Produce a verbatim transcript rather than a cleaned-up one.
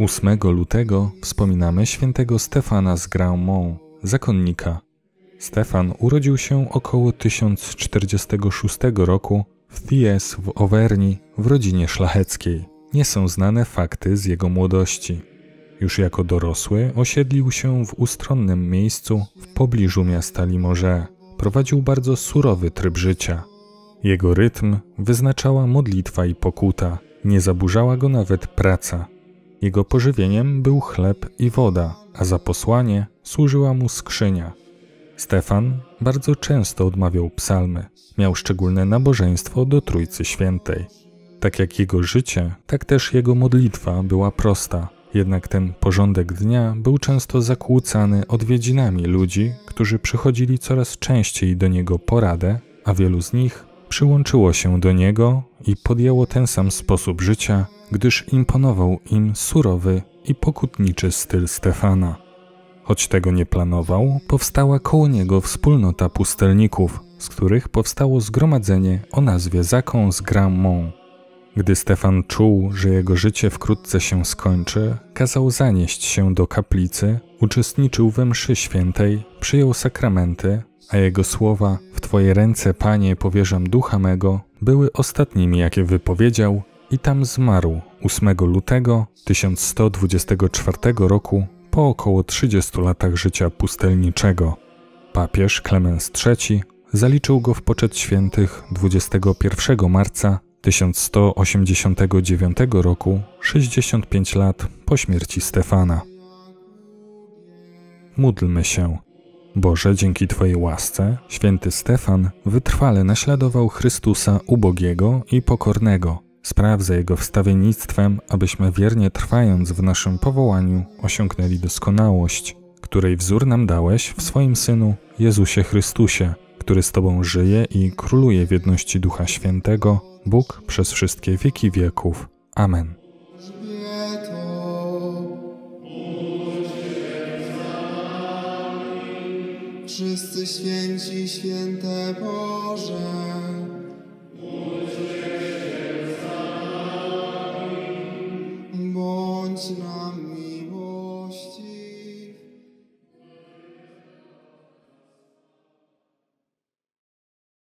ósmego lutego wspominamy świętego Stefana z Grandmont, zakonnika. Stefan urodził się około tysiąc czterdziestego szóstego roku w Thiers w Owerni w rodzinie szlacheckiej. Nie są znane fakty z jego młodości. Już jako dorosły osiedlił się w ustronnym miejscu w pobliżu miasta Limoges. Prowadził bardzo surowy tryb życia. Jego rytm wyznaczała modlitwa i pokuta. Nie zaburzała go nawet praca. Jego pożywieniem był chleb i woda, a za posłanie służyła mu skrzynia. Stefan bardzo często odmawiał psalmy. Miał szczególne nabożeństwo do Trójcy Świętej. Tak jak jego życie, tak też jego modlitwa była prosta. Jednak ten porządek dnia był często zakłócany odwiedzinami ludzi, którzy przychodzili coraz częściej do niego po radę, a wielu z nich przyłączyło się do niego i podjęło ten sam sposób życia, gdyż imponował im surowy i pokutniczy styl Stefana. Choć tego nie planował, powstała koło niego wspólnota pustelników, z których powstało zgromadzenie o nazwie Zakon z Grandmont. Gdy Stefan czuł, że jego życie wkrótce się skończy, kazał zanieść się do kaplicy, uczestniczył we mszy świętej, przyjął sakramenty, a jego słowa „W Twoje ręce, Panie, powierzam ducha mego” były ostatnimi, jakie wypowiedział, i tam zmarł ósmego lutego tysiąc sto dwudziestego czwartego roku po około trzydziestu latach życia pustelniczego. Papież Klemens trzeci zaliczył go w poczet świętych dwudziestego pierwszego marca tysiąc sto osiemdziesiątego dziewiątego roku, sześćdziesiąt pięć lat po śmierci Stefana. Módlmy się. Boże, dzięki Twojej łasce, święty Stefan wytrwale naśladował Chrystusa ubogiego i pokornego. Spraw za jego wstawiennictwem, abyśmy wiernie trwając w naszym powołaniu osiągnęli doskonałość, której wzór nam dałeś w swoim Synu Jezusie Chrystusie, który z Tobą żyje i króluje w jedności Ducha Świętego, Bóg przez wszystkie wieki wieków. Amen. Wszyscy święci, święte Boże.